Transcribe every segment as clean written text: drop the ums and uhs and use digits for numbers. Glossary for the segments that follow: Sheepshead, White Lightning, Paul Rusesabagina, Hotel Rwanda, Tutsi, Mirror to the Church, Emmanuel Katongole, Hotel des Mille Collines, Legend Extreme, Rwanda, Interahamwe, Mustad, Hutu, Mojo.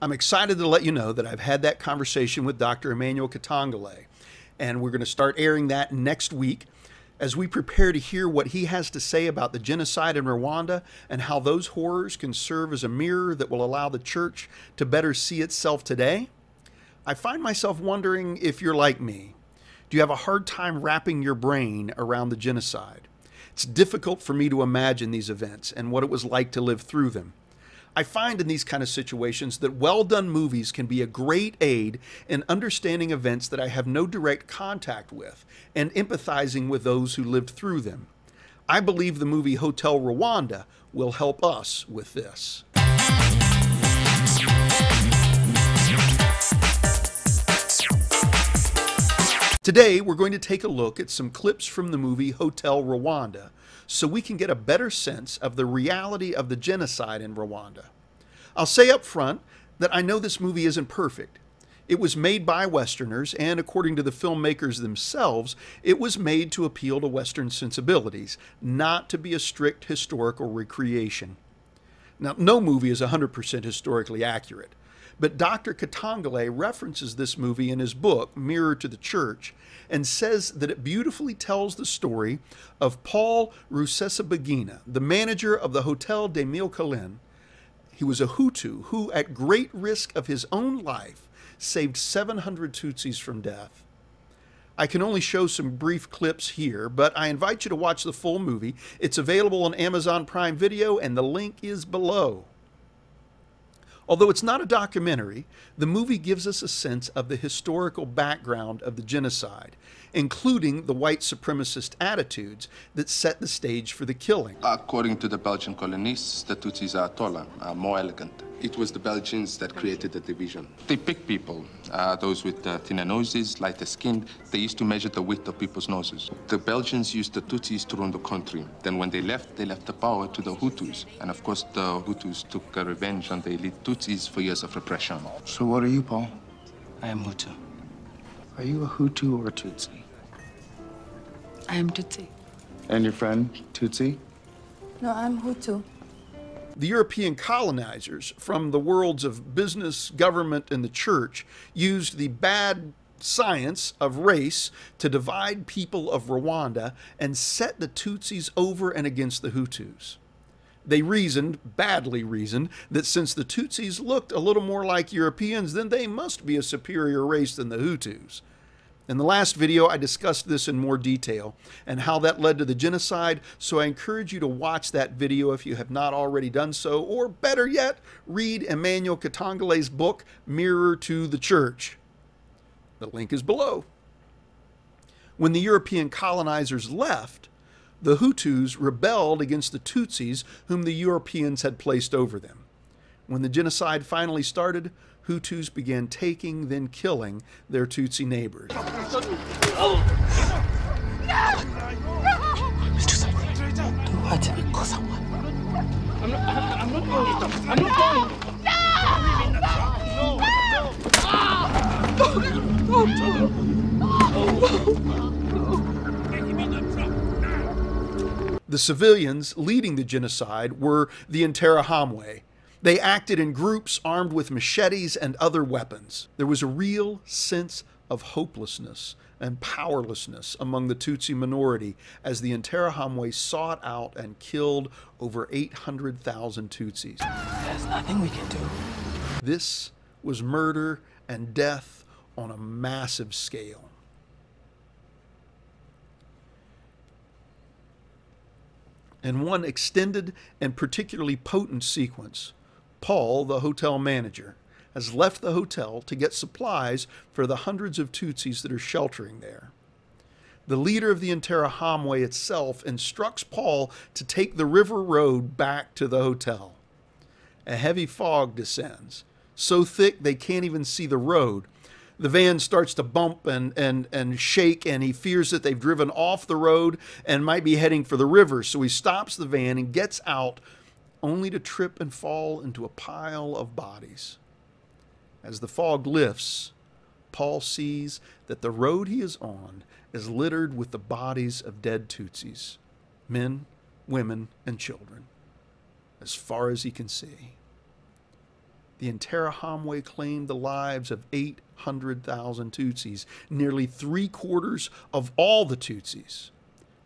I'm excited to let you know that I've had that conversation with Dr. Emmanuel Katongole, and we're going to start airing that next week as we prepare to hear what he has to say about the genocide in Rwanda and how those horrors can serve as a mirror that will allow the church to better see itself today. I find myself wondering if you're like me. Do you have a hard time wrapping your brain around the genocide? It's difficult for me to imagine these events and what it was like to live through them. I find in these kind of situations that well-done movies can be a great aid in understanding events that I have no direct contact with and empathizing with those who lived through them. I believe the movie Hotel Rwanda will help us with this. Today, we're going to take a look at some clips from the movie Hotel Rwanda, so we can get a better sense of the reality of the genocide in Rwanda. I'll say up front that I know this movie isn't perfect. It was made by Westerners, and according to the filmmakers themselves, it was made to appeal to Western sensibilities, not to be a strict historical recreation. Now, no movie is 100% historically accurate, but Dr. Katongole references this movie in his book, Mirror to the Church, and says that it beautifully tells the story of Paul Rusesabagina, the manager of the Hotel des Mille Collines. He was a Hutu who, at great risk of his own life, saved 700 Tutsis from death. I can only show some brief clips here, but I invite you to watch the full movie. It's available on Amazon Prime Video, and the link is below. Although it's not a documentary, the movie gives us a sense of the historical background of the genocide, including the white supremacist attitudes that set the stage for the killing. According to the Belgian colonists, the Tutsis are taller, are more elegant. It was the Belgians that created the division. They picked people, those with thinner noses, lighter skinned. They used to measure the width of people's noses. The Belgians used the Tutsis to run the country. Then when they left the power to the Hutus. And of course, the Hutus took revenge on the elite Tutsis for years of repression. So what are you, Paul? I am Hutu. Are you a Hutu or a Tutsi? I am Tutsi. And your friend, Tutsi? No, I'm Hutu. The European colonizers from the worlds of business, government, and the church used the bad science of race to divide people of Rwanda and set the Tutsis over and against the Hutus. They reasoned, badly reasoned, that since the Tutsis looked a little more like Europeans, then they must be a superior race than the Hutus. In the last video, I discussed this in more detail and how that led to the genocide, so I encourage you to watch that video if you have not already done so, or better yet, read Emmanuel Katongole's book, Mirror to the Church. The link is below. When the European colonizers left, the Hutus rebelled against the Tutsis whom the Europeans had placed over them. When the genocide finally started, Hutus began taking, then killing their Tutsi neighbors. The civilians leading the genocide were the Interahamwe. They acted in groups armed with machetes and other weapons. There was a real sense of hopelessness and powerlessness among the Tutsi minority as the Interahamwe sought out and killed over 800,000 Tutsis. There's nothing we can do. This was murder and death on a massive scale. In one extended and particularly potent sequence, Paul, the hotel manager, has left the hotel to get supplies for the hundreds of Tutsis that are sheltering there. The leader of the Interahamwe itself instructs Paul to take the river road back to the hotel. A heavy fog descends, so thick they can't even see the road. The van starts to bump and shake, and he fears that they've driven off the road and might be heading for the river. So he stops the van and gets out, only to trip and fall into a pile of bodies. As the fog lifts, Paul sees that the road he is on is littered with the bodies of dead Tutsis, men, women, and children, as far as he can see. the Interahamwe claimed the lives of 800,000 Tutsis, nearly 3/4 of all the Tutsis.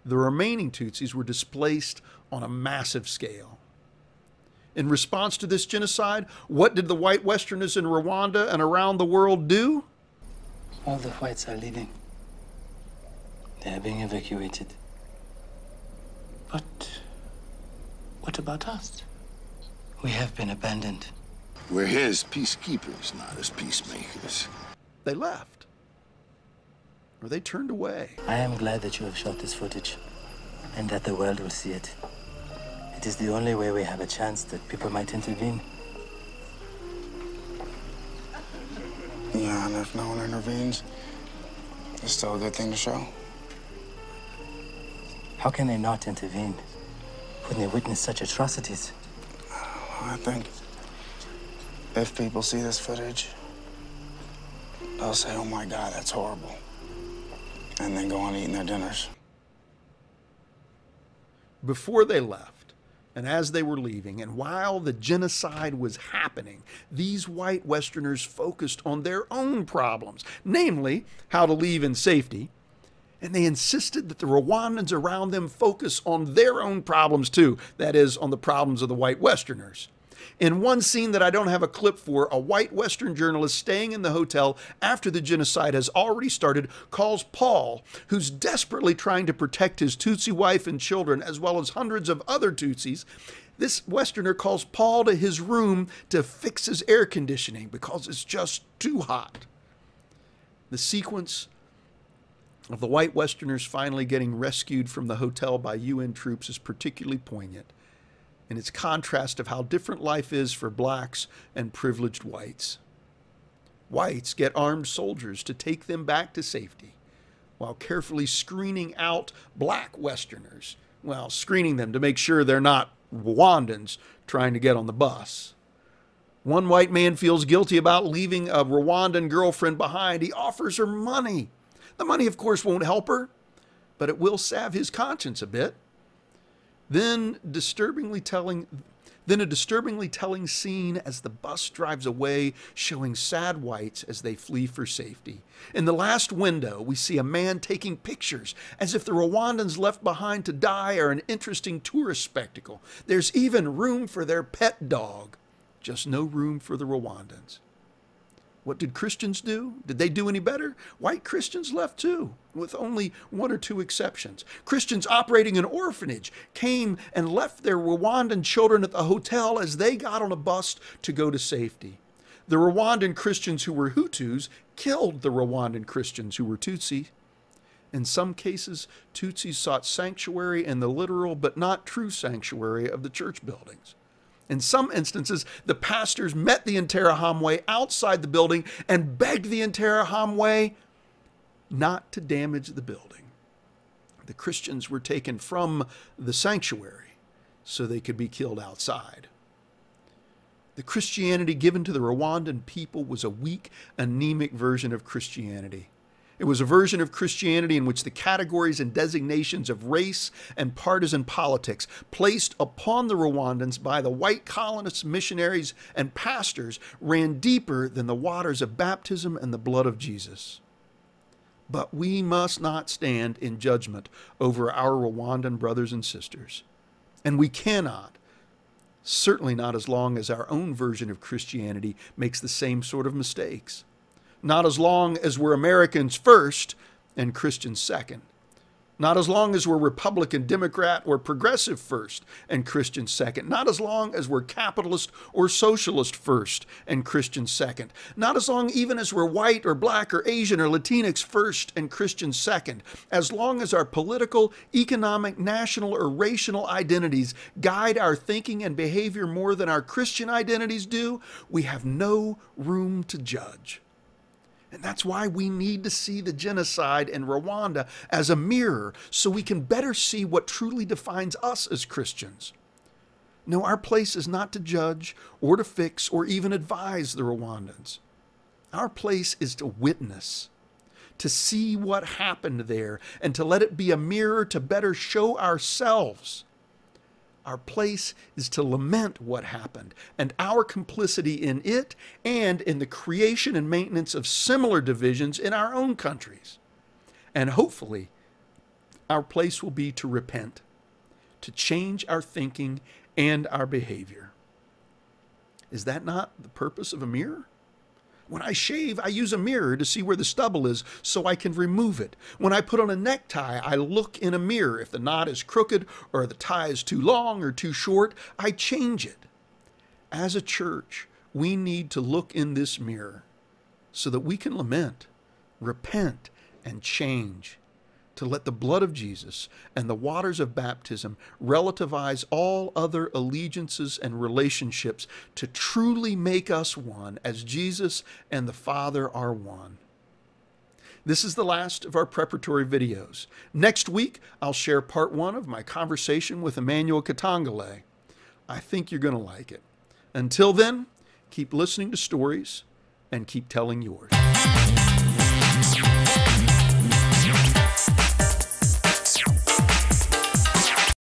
The remaining Tutsis were displaced on a massive scale. In response to this genocide, what did the white Westerners in Rwanda and around the world do? All the whites are leaving. They are being evacuated. But what about us? We have been abandoned. We're here as peacekeepers, not as peacemakers. They left. Or they turned away. I am glad that you have shot this footage and that the world will see it. It is the only way we have a chance that people might intervene. Yeah, and if no one intervenes, it's still a good thing to show. How can they not intervene when they witness such atrocities? I think if people see this footage, they'll say, oh my God, that's horrible. And then go on eating their dinners. Before they left, and as they were leaving, and while the genocide was happening, these white Westerners focused on their own problems, namely how to leave in safety, and they insisted that the Rwandans around them focus on their own problems too, that is, on the problems of the white Westerners. In one scene that I don't have a clip for, a white Western journalist staying in the hotel after the genocide has already started calls Paul, who's desperately trying to protect his Tutsi wife and children, as well as hundreds of other Tutsis. This Westerner calls Paul to his room to fix his air conditioning because it's just too hot. The sequence of the white Westerners finally getting rescued from the hotel by UN troops is particularly poignant in its contrast of how different life is for blacks and privileged whites. Whites get armed soldiers to take them back to safety, while carefully screening out black Westerners, well, screening them to make sure they're not Rwandans trying to get on the bus. One white man feels guilty about leaving a Rwandan girlfriend behind. He offers her money. The money, of course, won't help her, but it will salve his conscience a bit. Then a disturbingly telling scene as the bus drives away, showing sad whites as they flee for safety. In the last window, we see a man taking pictures as if the Rwandans left behind to die are an interesting tourist spectacle. There's even room for their pet dog, just no room for the Rwandans. What did Christians do? Did they do any better? White Christians left too, with only 1 or 2 exceptions. Christians operating an orphanage came and left their Rwandan children at the hotel as they got on a bus to go to safety. The Rwandan Christians who were Hutus killed the Rwandan Christians who were Tutsi. In some cases, Tutsis sought sanctuary in the literal but not true sanctuary of the church buildings. In some instances, the pastors met the Interahamwe outside the building and begged the Interahamwe not to damage the building. The Christians were taken from the sanctuary so they could be killed outside. The Christianity given to the Rwandan people was a weak, anemic version of Christianity. It was a version of Christianity in which the categories and designations of race and partisan politics placed upon the Rwandans by the white colonists, missionaries, and pastors ran deeper than the waters of baptism and the blood of Jesus. But we must not stand in judgment over our Rwandan brothers and sisters. And we cannot, certainly not as long as our own version of Christianity makes the same sort of mistakes. Not as long as we're Americans first and Christians second. Not as long as we're Republican, Democrat, or progressive first and Christian second. Not as long as we're capitalist or socialist first and Christian second. Not as long even as we're white or black or Asian or Latinx first and Christian second. As long as our political, economic, national, or racial identities guide our thinking and behavior more than our Christian identities do, we have no room to judge. And that's why we need to see the genocide in Rwanda as a mirror so we can better see what truly defines us as Christians. No, our place is not to judge or to fix or even advise the Rwandans. Our place is to witness, to see what happened there, and to let it be a mirror to better show ourselves Our place is to lament what happened and our complicity in it and in the creation and maintenance of similar divisions in our own countries. And hopefully, our place will be to repent, to change our thinking and our behavior. Is that not the purpose of a mirror? When I shave, I use a mirror to see where the stubble is so I can remove it. When I put on a necktie, I look in a mirror. If the knot is crooked or the tie is too long or too short, I change it. As a church, we need to look in this mirror so that we can lament, repent, and change, to let the blood of Jesus and the waters of baptism relativize all other allegiances and relationships to truly make us one as Jesus and the Father are one. This is the last of our preparatory videos. Next week, I'll share part 1 of my conversation with Emmanuel Katongole. I think you're going to like it. Until then, keep listening to stories and keep telling yours.